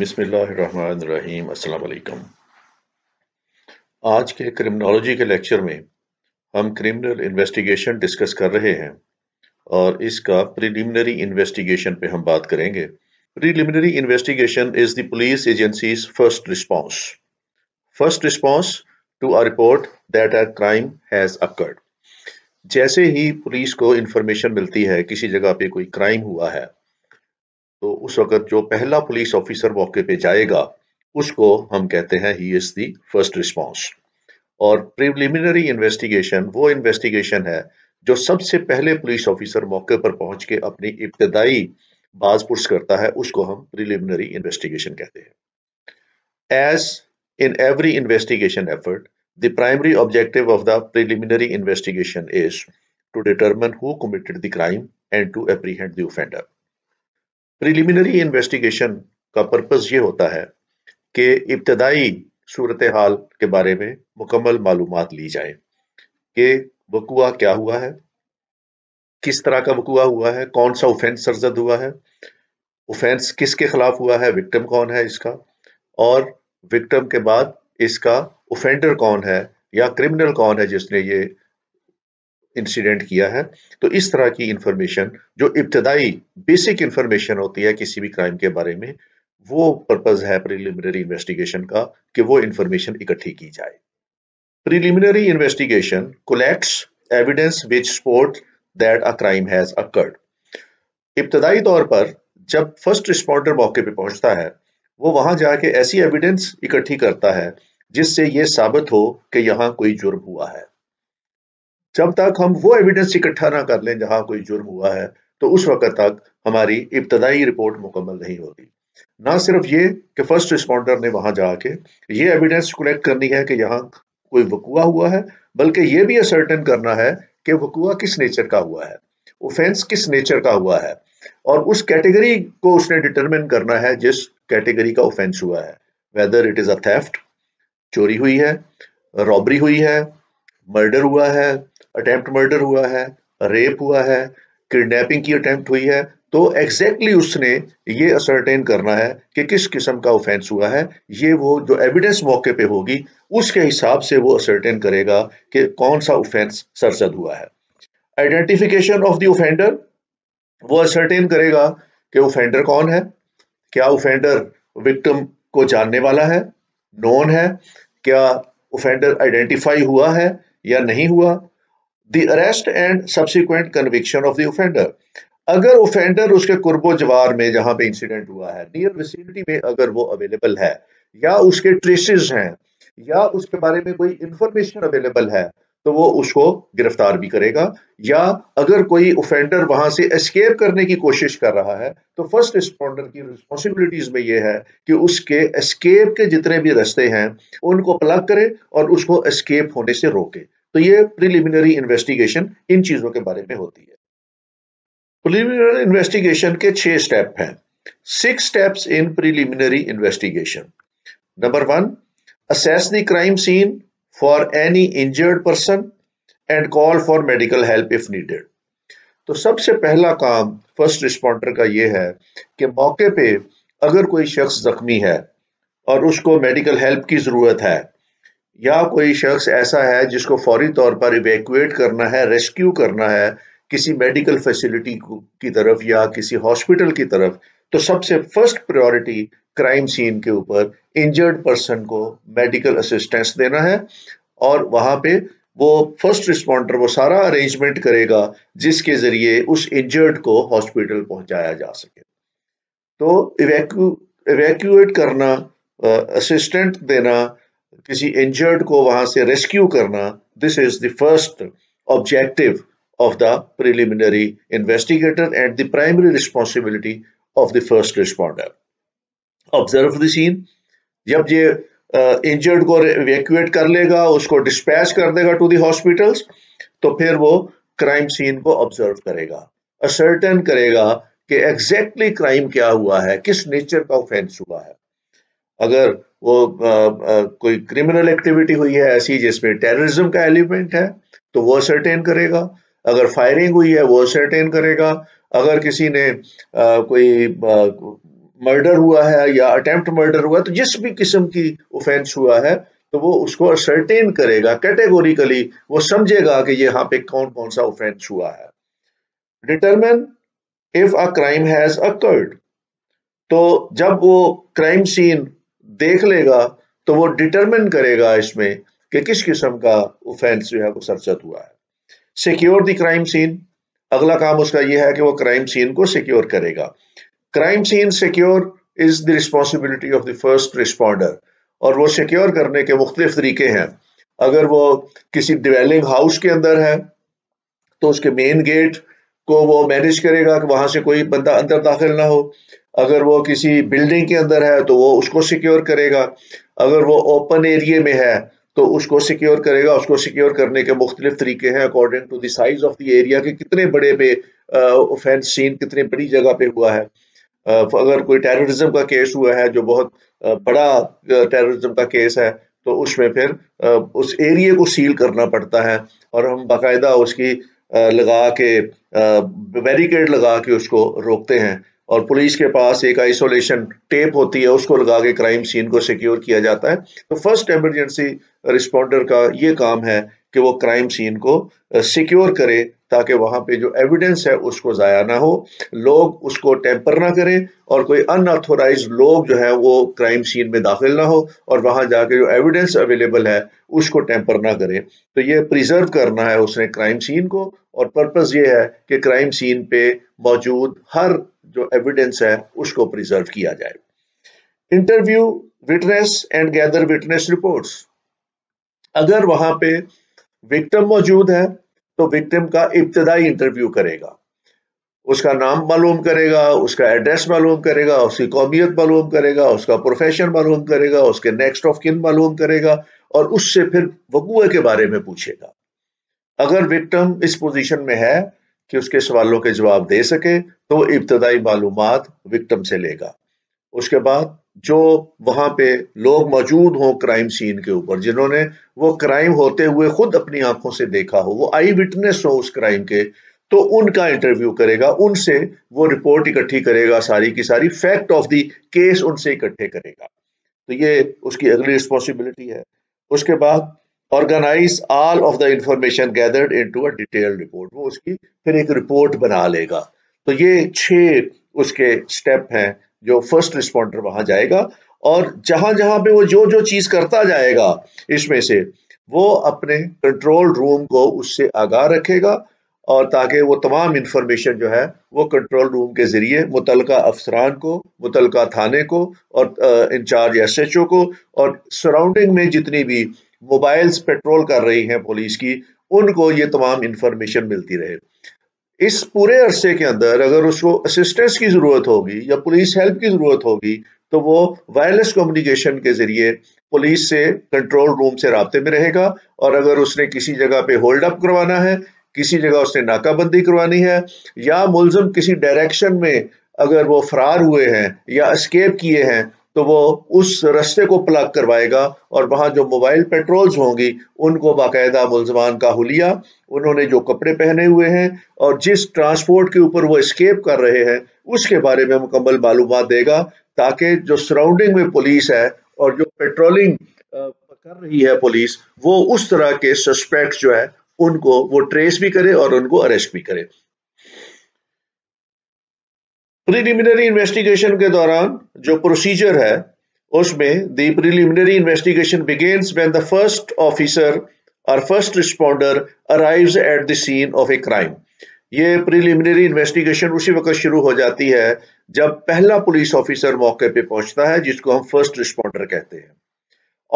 बिस्मिल्लाहिर्रहमानिर्रहीम। अस्सलाम वालेकुम। आज के क्रिमिनोलॉजी के लेक्चर में हम क्रिमिनल इन्वेस्टिगेशन डिस्कस कर रहे हैं और इसका प्रीलिमिनरी इन्वेस्टिगेशन पे हम बात करेंगे। Preliminary investigation is the police agencies first response to a report that a crime has occurred. जैसे ही पुलिस को इंफॉर्मेशन मिलती है किसी जगह पे कोई क्राइम हुआ है, तो उस वक्त जो पहला पुलिस ऑफिसर मौके पे जाएगा उसको हम कहते हैं he is the first response. और प्रीलिमिनरी इन्वेस्टिगेशन वो इन्वेस्टिगेशन है जो सबसे पहले पुलिस ऑफिसर मौके पर पहुंच के अपनी इब्तदाई बाजपुर्स करता है, उसको हम प्रीलिमिनरी इन्वेस्टिगेशन कहते हैं। As in every investigation effort the primary objective of the preliminary investigation is to determine who committed the crime and to apprehend the offender. Preliminary investigation का पर्पस ये होता है कि इब्तदाई सूरत हाल के बारे में मुकम्मल मालूमात ली जाए कि वकुआ क्या हुआ है, किस तरह का वकुआ हुआ है, कौन सा ऑफेंस सरजद हुआ है, ऑफेंस किसके खिलाफ हुआ है, विक्टिम कौन है इसका, और विक्टिम के बाद इसका ऑफेंडर कौन है या क्रिमिनल कौन है जिसने ये इंसिडेंट किया है। तो इस तरह की इंफॉर्मेशन जो इब्तदाई बेसिक इंफॉर्मेशन होती है किसी भी क्राइम के बारे में, वो पर्पस है प्रीलिमिनरी इन्वेस्टिगेशन का कि वो इंफॉर्मेशन इकट्ठी की जाए। Preliminary investigation collects evidence which support that a crime has occurred. इब्तदाई तौर पर जब फर्स्ट रिस्पॉन्डर मौके पर पहुंचता है, वो वहां जाके ऐसी एविडेंस इकट्ठी करता है जिससे ये साबित हो कि यहाँ कोई जुर्म हुआ है। जब तक हम वो एविडेंस इकट्ठा ना कर लें जहां कोई जुर्म हुआ है, तो उस वक्त तक हमारी इब्तदाई रिपोर्ट मुकम्मल नहीं होती। ना सिर्फ ये कि फर्स्ट रिस्पॉन्डर ने वहां जाके ये एविडेंस कलेक्ट करनी है कि यहाँ कोई वकुआ हुआ है, बल्कि ये भी असर्टेन करना है कि वकुआ किस नेचर का हुआ है, ऑफेंस किस नेचर का हुआ है, और उस कैटेगरी को उसने डिटरमिन करना है जिस कैटेगरी का ऑफेंस हुआ है। Whether it is a theft, चोरी हुई है, रॉबरी हुई है, मर्डर हुआ है, अटेम्प्ट मर्डर हुआ है, रेप हुआ है, किडनैपिंग की अटेम्प्ट हुई है, तो एग्जैक्टली उसने ये असर्टेन करना है कि किस किस्म का ऑफेंस हुआ है। ये वो जो एविडेंस मौके पे होगी उसके हिसाब से वो असर्टेन करेगा कि कौन सा ऑफेंस सरजद हुआ है। आइडेंटिफिकेशन ऑफ द ऑफेंडर, वो असर्टेन करेगा कि ऑफेंडर कौन है, क्या ऑफेंडर विक्टिम को जानने वाला है, नोन है, क्या ऑफेंडर आइडेंटिफाई हुआ है या नहीं हुआ। The arrest and subsequent conviction of the offender, अगर ऑफेंडर उसके कुर्बो जवार में जहां पे इंसिडेंट हुआ है, नियर विसिनिटी में अगर वो अवेलेबल है, या उसके ट्रेसेस हैं, या उसके बारे में कोई इंफॉर्मेशन अवेलेबल है, तो वो उसको गिरफ्तार भी करेगा। या अगर कोई ऑफेंडर वहां से एस्केप करने की कोशिश कर रहा है, तो फर्स्ट रिस्पॉन्डर की रिस्पॉन्सिबिलिटीज में ये है कि उसके एस्केप के जितने भी रास्ते हैं उनको प्लग करे और उसको एस्केप होने से रोके। तो ये प्रीलिमिनरी इन्वेस्टिगेशन इन चीजों के बारे में होती है। प्रीलिमिनरी इन्वेस्टिगेशन के 6 स्टेप हैं। 6 steps in preliminary investigation. Number 1, assess the crime scene for any injured person and call for medical help if needed. तो सबसे पहला काम फर्स्ट रिस्पॉन्डर का ये है कि मौके पे अगर कोई शख्स जख्मी है और उसको मेडिकल हेल्प की जरूरत है, या कोई शख्स ऐसा है जिसको फौरी तौर पर इवैक्यूएट करना है, रेस्क्यू करना है किसी मेडिकल फैसिलिटी की तरफ या किसी हॉस्पिटल की तरफ, तो सबसे फर्स्ट प्रायोरिटी क्राइम सीन के ऊपर इंजर्ड पर्सन को मेडिकल असिस्टेंस देना है। और वहां पे वो फर्स्ट रिस्पॉन्डर वो सारा अरेंजमेंट करेगा जिसके जरिए उस इंजर्ड को हॉस्पिटल पहुंचाया जा सके। तो इवैक्यूएट करना, असिस्टेंट देना, किसी इंजर्ड को वहां से रेस्क्यू करना, this is the first objective of the preliminary investigator and the primary responsibility of the first responder. Observe the scene. जब ये इंजर्ड को इवैक्यूएट कर लेगा, उसको डिस्पैच कर देगा टू द हॉस्पिटल्स, तो फिर वो क्राइम सीन को ऑब्जर्व करेगा, असर्टेन करेगा कि एग्जैक्टली क्राइम क्या हुआ है, किस नेचर का ऑफेंस हुआ है। अगर वो कोई क्रिमिनल एक्टिविटी हुई है ऐसी जिसमें टेररिज्म का एलिमेंट है, तो वो सर्टेन करेगा। अगर फायरिंग हुई है वो सर्टेन करेगा। अगर किसी ने कोई मर्डर हुआ है या अटेम्प्ट मर्डर हुआ है, तो जिस भी किस्म की ऑफेंस हुआ है तो वो उसको असरटेन करेगा, कैटेगोरिकली वो समझेगा कि यहाँ पे कौन कौन सा ऑफेंस हुआ है। Determine if a crime has occurred, तो जब वो क्राइम सीन देख लेगा तो वो डिटरमिन करेगा इसमें कि किस किस्म का ऑफेंस जो है वो सरजत हुआ है। सिक्योर द क्राइम सीन, अगला काम उसका यह है कि वो क्राइम सीन को सिक्योर करेगा। Crime scene secure is the responsibility of the first responder, और वो सिक्योर करने के मुख्तलिफ तरीके हैं। अगर वो किसी डिवेलिंग हाउस के अंदर है तो उसके मेन गेट को वो मैनेज करेगा कि वहां से कोई बंदा अंदर दाखिल ना हो। अगर वो किसी बिल्डिंग के अंदर है तो वो उसको सिक्योर करेगा। अगर वो ओपन एरिया में है तो उसको सिक्योर करेगा। उसको सिक्योर करने के मुख्तलिफ तरीके हैं according to the size of the area, के कितने बड़े पे ऑफेंस सीन कितने बड़ी जगह पे हुआ है। अगर कोई टेररिज्म का केस हुआ है जो बहुत बड़ा टेररिज्म का केस है तो उसमें फिर उस एरिया को सील करना पड़ता है और हम बाकायदा उसकी लगा के बैरिकेड लगा के उसको रोकते हैं, और पुलिस के पास एक आइसोलेशन टेप होती है उसको लगा के क्राइम सीन को सिक्योर किया जाता है। तो फर्स्ट एमरजेंसी रिस्पॉन्डर का ये काम है कि वो क्राइम सीन को सिक्योर करे ताकि वहाँ पे जो एविडेंस है उसको ज़ाया ना हो, लोग उसको टेम्पर ना करें और कोई अनऑथोराइज लोग जो है वो क्राइम सीन में दाखिल ना हो और वहाँ जाके जो एविडेंस अवेलेबल है उसको टेम्पर ना करें। तो ये प्रिजर्व करना है उसने क्राइम सीन को, और पर्पज़ ये है कि क्राइम सीन पे मौजूद हर जो एविडेंस है उसको प्रिजर्व किया जाए। Interview witness and gather witness reports, अगर वहाँ पे विक्टिम मौजूद है तो विक्टिम का इब्तदाई इंटरव्यू करेगा, उसका नाम मालूम करेगा, उसका एड्रेस मालूम करेगा, उसकी कौमियत मालूम करेगा, उसका प्रोफेशन मालूम करेगा, उसके नेक्स्ट ऑफ किन मालूम करेगा और उससे फिर वक़ूए के बारे में पूछेगा। अगर विक्टिम इस पोजीशन में है कि उसके सवालों के जवाब दे सके तो इब्तदाई मालूमात विक्टिम से लेगा। उसके बाद जो वहाँ पे लोग मौजूद हों क्राइम सीन के ऊपर, जिन्होंने वो क्राइम होते हुए खुद अपनी आंखों से देखा हो, वो आई विटनेस हो उस क्राइम के, तो उनका इंटरव्यू करेगा, उनसे वो रिपोर्ट इकट्ठी करेगा, सारी की सारी फैक्ट ऑफ द केस उनसे इकट्ठे करेगा। तो ये उसकी अगली रिस्पॉन्सिबिलिटी है। उसके बाद organise all of the information gathered into a detailed report, वो उसकी फिर एक रिपोर्ट बना लेगा। तो ये 6 उसके स्टेप हैं जो फर्स्ट रिस्पॉन्डर वहां जाएगा, और जहां जहां पे वो जो जो चीज करता जाएगा इसमें से वो अपने कंट्रोल रूम को उससे आगाह रखेगा, और ताकि वो तमाम इंफॉर्मेशन जो है वो कंट्रोल रूम के जरिए मुतलका अफसरान को, मुतलका थाने को और इंचार्ज SHO को और सराउंडिंग में जितनी भी मोबाइल्स पेट्रोल कर रही हैं पुलिस की, उनको ये तमाम इंफॉर्मेशन मिलती रहे। इस पूरे अरसे के अंदर अगर उसको असिस्टेंस की ज़रूरत होगी या पुलिस हेल्प की ज़रूरत होगी तो वो वायरलेस कम्युनिकेशन के ज़रिए पुलिस से, कंट्रोल रूम से राब्ते में रहेगा, और अगर उसने किसी जगह पे होल्ड अप करवाना है, किसी जगह उसने नाकाबंदी करवानी है, या मुलज़म किसी डायरेक्शन में अगर वो फरार हुए हैं या एस्केप किए हैं तो वो उस रास्ते को प्लग करवाएगा, और वहाँ जो मोबाइल पेट्रोल्स होंगी उनको बाकायदा मुलजमान का हुलिया, उन्होंने जो कपड़े पहने हुए हैं और जिस ट्रांसपोर्ट के ऊपर वो एस्केप कर रहे हैं उसके बारे में मुकम्मल मालूमात देगा, ताकि जो सराउंडिंग में पुलिस है और जो पेट्रोलिंग कर रही है पुलिस, वो उस तरह के सस्पेक्ट्स जो है उनको वो ट्रेस भी करे और उनको अरेस्ट भी करे। प्रीलिमिनरी इन्वेस्टिगेशन के दौरान जो प्रोसीजर है उसमें the preliminary investigation begins when the first officer और first responder arrives at the scene of a crime. ये प्रीलिमिनरी इन्वेस्टिगेशन उसी वक्त शुरू हो जाती है जब पहला पुलिस ऑफिसर मौके पे पहुंचता है, जिसको हम फर्स्ट रिस्पॉन्डर कहते हैं।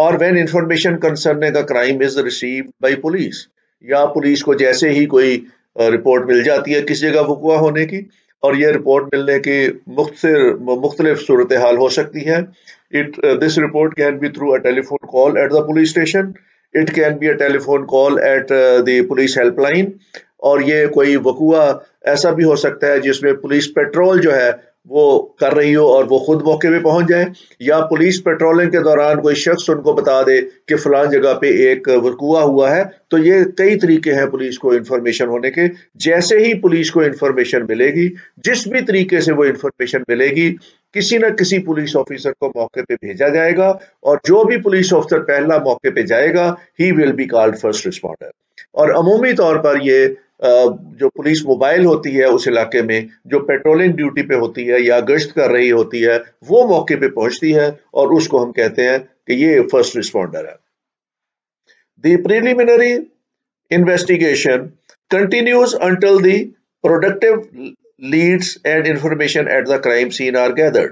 और when information concerning a crime is received by police, या पुलिस को जैसे ही कोई रिपोर्ट मिल जाती है किसी जगह वक़ूआ होने की, और यह रिपोर्ट मिलने की मुख्तलिफ सूरत हाल हो सकती है। This report can be through a telephone call at the police station, it can be a telephone call at the police helpline, और ये कोई वक़ूआ ऐसा भी हो सकता है जिसमें पुलिस पेट्रोल जो है वो कर रही हो और वो खुद मौके पे पहुंच जाए, या पुलिस पेट्रोलिंग के दौरान कोई शख्स उनको बता दे कि फलां जगह पे एक वक़ूआ हुआ है। तो ये कई तरीके हैं पुलिस को इंफॉर्मेशन होने के। जैसे ही पुलिस को इंफॉर्मेशन मिलेगी, जिस भी तरीके से वो इंफॉर्मेशन मिलेगी, किसी न किसी पुलिस ऑफिसर को मौके पे भेजा जाएगा और जो भी पुलिस ऑफिसर पहला मौके पे जाएगा he will be called first responder. और अमूमी तौर पर ये जो पुलिस मोबाइल होती है उस इलाके में जो पेट्रोलिंग ड्यूटी पे होती है या गश्त कर रही होती है वो मौके पे पहुंचती है और उसको हम कहते हैं कि ये फर्स्ट रिस्पॉन्डर है। The preliminary investigation continues until the productive leads and information at the crime scene are gathered.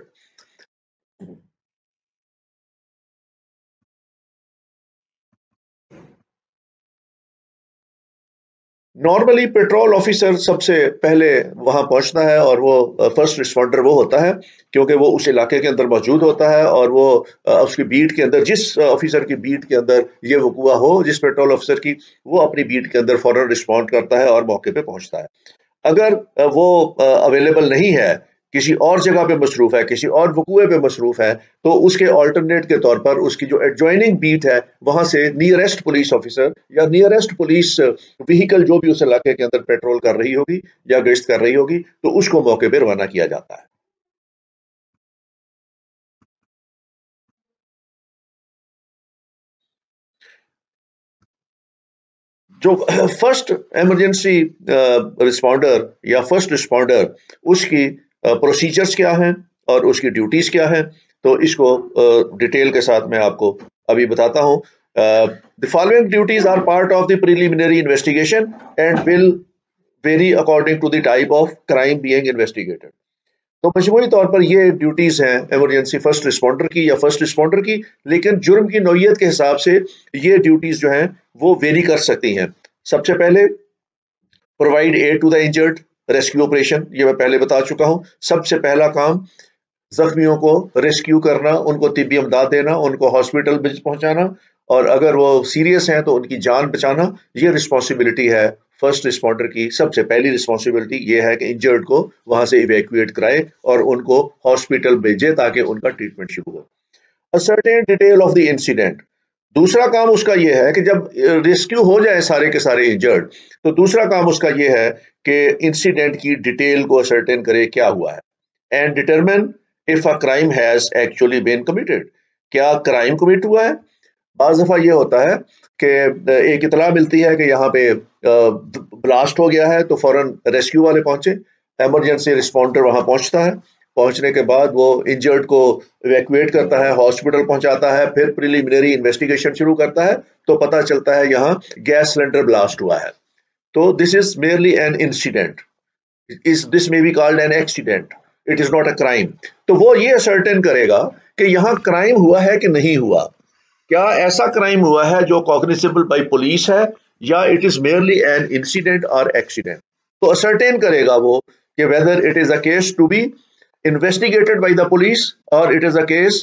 Normally patrol officer सबसे पहले वहां पहुंचता है और वो फर्स्ट रिस्पॉन्डर वो होता है क्योंकि वो उस इलाके के अंदर मौजूद होता है और वो उसकी बीट के अंदर जिस ऑफिसर की बीट के अंदर ये वकुआ हो जिस पेट्रोल ऑफिसर की वो अपनी बीट के अंदर फौरन रिस्पॉन्ड करता है और मौके पे पहुंचता है। अगर वो अवेलेबल नहीं है, किसी और जगह पे मसरूफ़ है, किसी और वकुए पे मसरूफ़ है, तो उसके अल्टरनेट के तौर पर उसकी जो एडजॉइनिंग बीट है वहाँ से नियरेस्ट पुलिस ऑफिसर या नियरेस्ट पुलिस व्हीकल जो भी उस इलाके के अंदर पेट्रोल कर रही होगी या गश्त कर रही होगी तो उसको मौके पर रवाना किया जाता है। जो फर्स्ट इमरजेंसी रिस्पॉन्डर या फर्स्ट रिस्पॉन्डर उसकी प्रोसीजर्स क्या हैं और उसकी ड्यूटीज क्या हैं तो इसको डिटेल के साथ मैं आपको अभी बताता हूं। The following duties are part of the preliminary investigation and will vary according to the type of crime being investigated. तो मजमूई तौर पर ये ड्यूटीज हैं इमरजेंसी फर्स्ट रिस्पॉन्डर की या फर्स्ट रिस्पॉन्डर की, लेकिन जुर्म की नौइयत के हिसाब से ये ड्यूटीज जो हैं वो वेरी कर सकती हैं। सबसे पहले provide aid to the injured, rescue operation, ये मैं पहले बता चुका हूं। सबसे पहला काम जख्मियों को रेस्क्यू करना, उनको तिब्बी इमदाद देना, उनको हॉस्पिटल पहुंचाना और अगर वो सीरियस हैं तो उनकी जान बचाना। ये रिस्पॉन्सिबिलिटी है फर्स्ट रिस्पॉन्डर की। सबसे पहली रिस्पॉन्सिबिलिटी ये है कि इंजर्ड को वहां से इवैक्यूएट कराए और उनको हॉस्पिटल भेजे ताकि उनका ट्रीटमेंट शुरू हो। Ascertain detail of the incident, दूसरा काम उसका यह है कि जब रेस्क्यू हो जाए सारे के सारे इंजर्ड तो दूसरा काम उसका यह है कि इंसिडेंट की डिटेल को असर्टेन करे क्या हुआ है and determine if a crime has actually been committed, क्या क्राइम कमिट हुआ है। बाज़ दफ़ा यह होता है कि एक इतला मिलती है कि यहाँ पे ब्लास्ट हो गया है तो फौरन रेस्क्यू वाले पहुंचे, एमरजेंसी रिस्पॉन्डर वहां पहुंचता है, पहुंचने के बाद वो इंजर्ड को इवैक्यूएट करता है, हॉस्पिटल पहुंचाता है, फिर प्रीलिमिनरी इन्वेस्टिगेशन शुरू करता है तो पता चलता है यहाँ गैस सिलेंडर ब्लास्ट हुआ है। तो this is merely an incident, is this may be called an accident, it is not a crime. तो वो ये सर्टेन करेगा कि यहाँ क्राइम हुआ है कि नहीं हुआ, क्या ऐसा क्राइम हुआ है जो कॉग्निसेबल बाय पुलिस है या it is merely an incident और एक्सीडेंट। तो सर्टेन करेगा वो कि whether it is a case to be investigated by the police or it is a case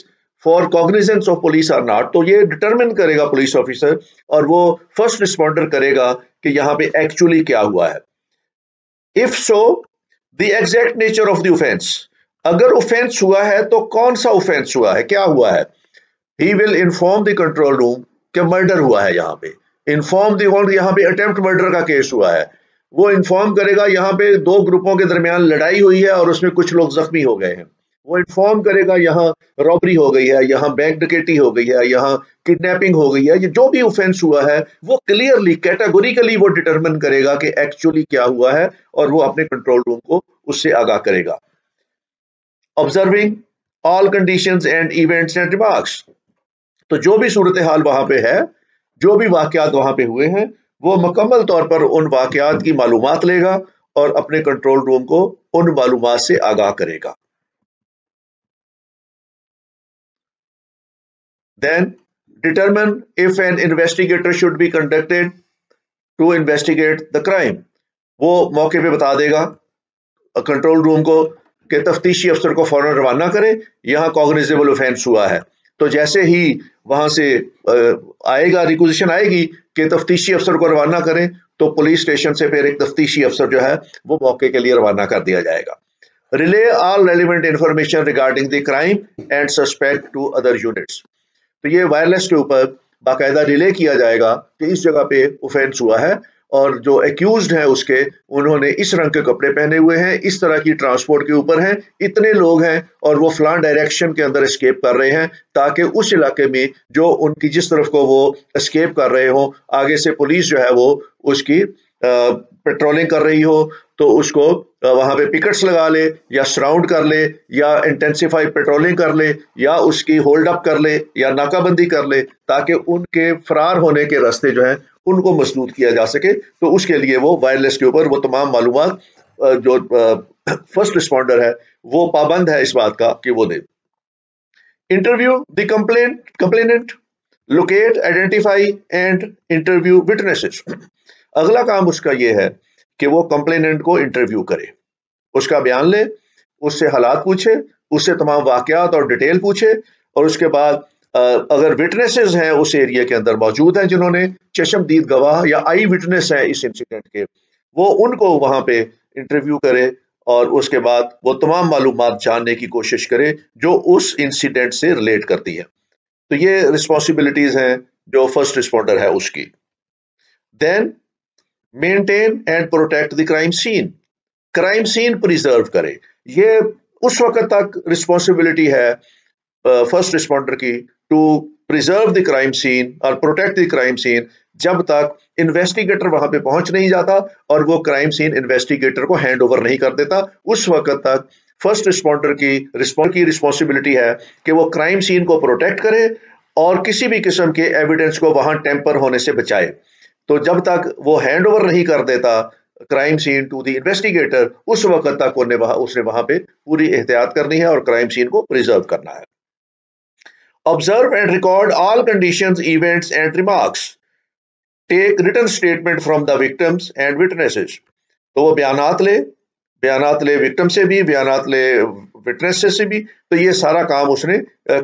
for cognizance of police or not। तो ये determine करेगा पुलिस ऑफिसर और वो फर्स्ट रिस्पॉन्डर करेगा कि यहाँ पे एक्चुअली क्या हुआ है। If so the exact nature of the offence, अगर ऑफेंस हुआ है तो कौन सा ऑफेंस हुआ है, क्या हुआ है। He will inform the control room कि मर्डर हुआ है, यहाँ पे इन्फॉर्म द, यहाँ पे अटेम्प्ट मर्डर का केस हुआ है। वो इन्फॉर्म करेगा यहाँ पे दो ग्रुपों के दरमियान लड़ाई हुई है और उसमें कुछ लोग जख्मी हो गए हैं। वो इन्फॉर्म करेगा यहाँ रॉबरी हो गई है, यहाँ बैंक डकैती हो गई है, यहाँ किडनैपिंग हो गई है। ये जो भी ऑफेंस हुआ है वो क्लियरली कैटेगोरिकली वो डिटरमिन करेगा कि एक्चुअली क्या हुआ है और वो अपने कंट्रोल रूम को उससे आगाह करेगा। Observing all conditions and events and remarks, तो जो भी सूरत हाल वहां पे है, जो भी वाकयात वहां पे हुए हैं, वो मुकम्मल तौर पर उन वाकयात की मालूमात लेगा और अपने कंट्रोल रूम को उन मालूमात से आगाह करेगा। Then determine if an investigator should be conducted to investigate the crime, वो मौके पे बता देगा कंट्रोल रूम को कि तफ्तीशी अफसर को फौरन रवाना करें, यहाँ कॉग्निजेबल ऑफेंस हुआ है। तो जैसे ही वहां से आएगा, रिक्विजिशन आएगी कि तफ्तीशी अफसर को रवाना करें, तो पुलिस स्टेशन से फिर एक तफ्तीशी अफसर जो है वो मौके के लिए रवाना कर दिया जाएगा। Relay all relevant information regarding the crime and suspect to other units, तो ये वायरलेस के ऊपर बाकायदा रिले किया जाएगा कि इस जगह पे ऑफेंस हुआ है और जो एक्यूज्ड है उसके, उन्होंने इस रंग के कपड़े पहने हुए हैं, इस तरह की ट्रांसपोर्ट के ऊपर हैं, इतने लोग हैं और वो फलां डायरेक्शन के अंदर एस्केप कर रहे हैं, ताकि उस इलाके में जो उनकी जिस तरफ को वो एस्केप कर रहे हो, आगे से पुलिस जो है वो उसकी पेट्रोलिंग कर रही हो तो उसको वहाँ पे पिकेट्स लगा ले या सराउंड कर ले या इंटेंसिफाई पेट्रोलिंग कर ले या उसकी होल्ड अप कर ले या नाकाबंदी कर ले, ताकि उनके फरार होने के रास्ते जो हैं उनको मसलूद किया जा सके। तो उसके लिए वो वायरलेस के ऊपर वो तमाम मालूमात जो फर्स्ट रिस्पॉन्डर है वो पाबंद है इस बात का कि वो दे। Interview the complainant, locate, identify and interview witnesses. अगला काम उसका यह है कि वो कंप्लेनेंट को इंटरव्यू करे, उसका बयान ले, उससे हालात पूछे, उससे तमाम वाकयात और डिटेल पूछे, और उसके बाद अगर विटनेसेस हैं उस एरिया के अंदर मौजूद हैं जिन्होंने चश्मदीद गवाह या आई विटनेस हैं इस इंसिडेंट के, वो उनको वहाँ पे इंटरव्यू करे और उसके बाद वो तमाम मालूमात जानने की कोशिश करे जो उस इंसिडेंट से रिलेट करती है। तो ये रिस्पॉन्सिबिलिटीज हैं जो फर्स्ट रिस्पॉन्डर है उसकी। Then maintain and protect the crime scene, crime scene preserve करे। ये उस वक्त तक रिस्पॉन्सिबिलिटी है फर्स्ट रिस्पॉन्डर की to preserve the crime scene और प्रोटेक्ट द क्राइम सीन, जब तक इन्वेस्टिगेटर वहां पे पहुंच नहीं जाता और वो क्राइम सीन इन्वेस्टिगेटर को हैंड ओवर नहीं कर देता, उस वक्त तक फर्स्ट रिस्पॉन्डर की रिस्पॉन्सिबिलिटी है कि वो क्राइम सीन को प्रोटेक्ट करे और किसी भी किस्म के एविडेंस को वहां टेम्पर होने से बचाए। तो जब तक वो हैंड ओवर नहीं कर देता crime scene to the investigator, उस वक्त तक उसने वहां पे पूरी एहतियात करनी है और क्राइम सीन को प्रिजर्व करना है। Observe and record all conditions, events and remarks, take written statement from the victims and witnesses. तो वो बयानात ले विक्टिम से भी, बयानात ले विटनेसेस से भी। तो ये सारा काम उसने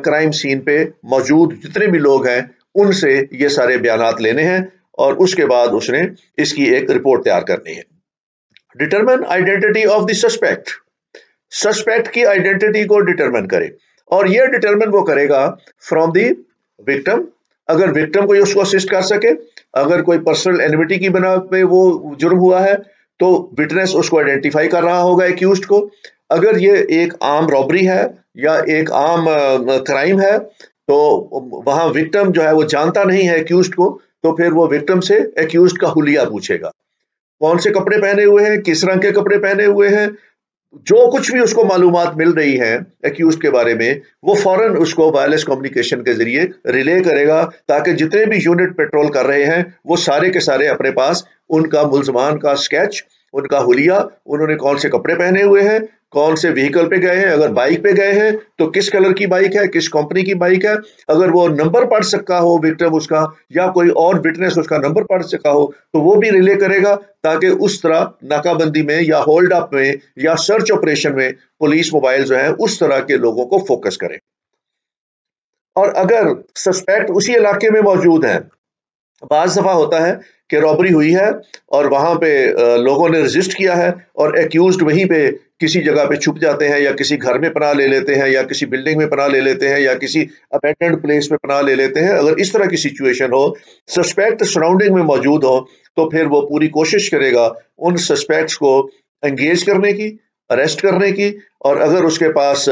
क्राइम सीन पे मौजूद जितने भी लोग हैं उनसे ये सारे बयानात लेने हैं और उसके बाद उसने इसकी एक रिपोर्ट तैयार करनी है। Determine identity of the suspect, suspect की आइडेंटिटी को डिटरमिन करे, और यह डिटरमिन वो करेगा फ्रॉम द विक्टिम। अगर विक्टिम कोई उसको असिस्ट कर सके, अगर कोई पर्सनल एनिमिटी की बना पे वो जुर्म हुआ है तो विटनेस उसको आइडेंटिफाई कर रहा होगा एक्यूज्ड को। अगर ये एक आम रॉबरी है या एक आम क्राइम है तो वहां विक्टिम जो है वो जानता नहीं है एक्यूज्ड को, तो फिर वो विक्टिम से एक्यूज्ड का हुलिया पूछेगा, कौन से कपड़े पहने हुए हैं, किस रंग के कपड़े पहने हुए हैं, जो कुछ भी उसको मालूमात मिल रही है एक्यूज्ड के बारे में वो फौरन उसको वायरलेस कम्युनिकेशन के जरिए रिले करेगा, ताकि जितने भी यूनिट पेट्रोल कर रहे हैं वो सारे के सारे अपने पास उनका मुलजमान का स्केच, उनका हुलिया, उन्होंने कौन से कपड़े पहने हुए हैं, कौन से व्हीकल पे गए हैं, अगर बाइक पे गए हैं तो किस कलर की बाइक है, किस कंपनी की बाइक है, अगर वो नंबर पढ़ सकता हो विक्टिम उसका या कोई और विटनेस उसका नंबर पढ़ सका हो तो वो भी रिले करेगा, ताकि उस तरह नाकाबंदी में या होल्ड अप में या सर्च ऑपरेशन में पुलिस मोबाइल जो है उस तरह के लोगों को फोकस करे। और अगर सस्पेक्ट उसी इलाके में मौजूद है, बाज़ दफा होता है कि रॉबरी हुई है और वहां पे लोगों ने रेजिस्ट किया है और एक्यूज्ड वहीं पे किसी जगह पे छुप जाते हैं या किसी घर में पनाह ले लेते हैं या किसी बिल्डिंग में पनाह ले लेते हैं या किसी अबैंडन्ड प्लेस में पनाह ले लेते हैं, अगर इस तरह की सिचुएशन हो, सस्पेक्ट सराउंडिंग में मौजूद हो, तो फिर वो पूरी कोशिश करेगा उन सस्पेक्ट्स को एंगेज करने की, अरेस्ट करने की, और अगर उसके पास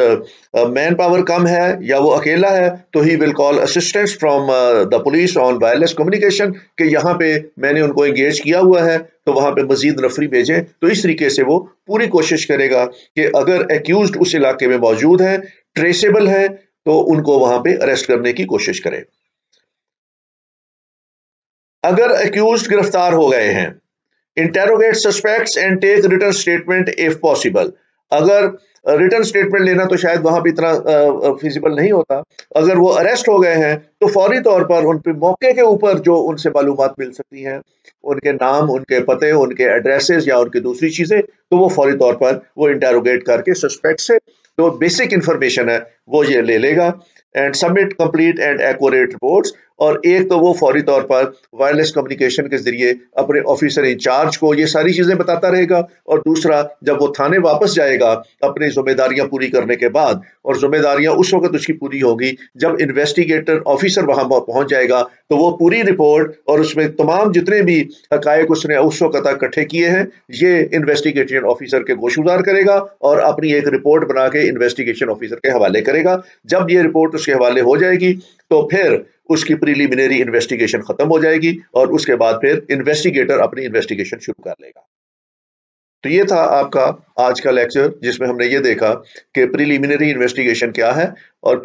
मैन पावर कम है या वो अकेला है तो he will call assistance from the police on wireless communication कि यहाँ पे मैंने उनको एंगेज किया हुआ है तो वहाँ पे मजीद नफरी भेजें। तो इस तरीके से वो पूरी कोशिश करेगा कि अगर एक्यूज्ड उस इलाके में मौजूद है, ट्रेसेबल है, तो उनको वहाँ पे अरेस्ट करने की कोशिश करें। अगर एक्यूज्ड गिरफ्तार हो गए हैं, interrogate suspects and take written statement if possible. अगर रिटन स्टेटमेंट लेना तो शायद वहां पे इतना फिजिबल नहीं होता, अगर वो अरेस्ट हो गए हैं तो फौरी तौर पर उन पे मौके के ऊपर जो उनसे मालूमात मिल सकती हैं, उनके नाम, उनके पते, उनके एड्रेसेस या उनकी दूसरी चीजें, तो वो फौरी तौर पर वो इंटेरोगेट करके सस्पेक्ट से जो बेसिक इंफॉर्मेशन है वो ये ले लेगा। And submit complete and accurate reports, और एक तो वो फौरी तौर पर वायरलेस कम्युनिकेशन के जरिए अपने ऑफिसर इंचार्ज को ये सारी चीजें बताता रहेगा, और दूसरा जब वो थाने वापस जाएगा अपनी जिम्मेदारियां पूरी करने के बाद, और जिम्मेदारियां उस वक्त उसकी पूरी होगी जब इन्वेस्टिगेटर ऑफिसर वहां पहुंच जाएगा, तो वो पूरी रिपोर्ट और उसमें तमाम जितने भी हकायक उसने उस वक्त इकट्ठे किए हैं ये इन्वेस्टिगेशन ऑफिसर के गोशगुजार करेगा और अपनी एक रिपोर्ट बना के इन्वेस्टिगेशन ऑफिसर के हवाले करेगा। जब ये रिपोर्ट उसके हवाले हो जाएगी तो फिर उसकी प्रीलिमिनरी इन्वेस्टिगेशन खत्म हो जाएगी और उसके बाद फिर इन्वेस्टिगेटर अपनी इन्वेस्टिगेशन शुरू कर लेगा। तो ये था आपका आज का लेक्चर, जिसमें हमने ये देखा कि प्रीलिमिनरी इन्वेस्टिगेशन क्या है और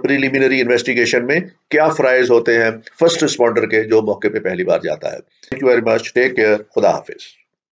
प्रीलिमिनरी इन्वेस्टिगेशन में क्या फ़राइज़ होते हैं फर्स्ट रिस्पॉन्डर के जो मौके पे पहली बार जाता है। Thank you very much, take care, खुदा हाफिज़।